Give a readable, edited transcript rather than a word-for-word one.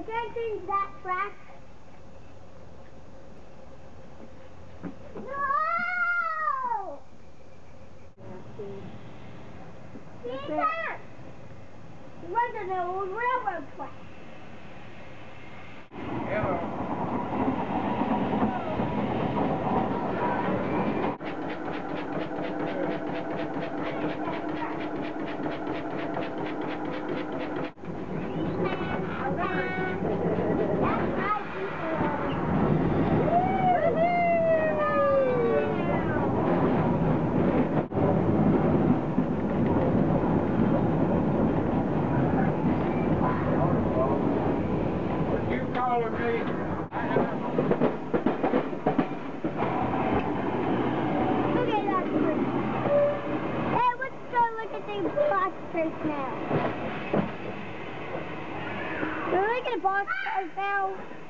Is there things that track? No! See that? It wasn't an old railroad track. Now. We're looking at box cars now.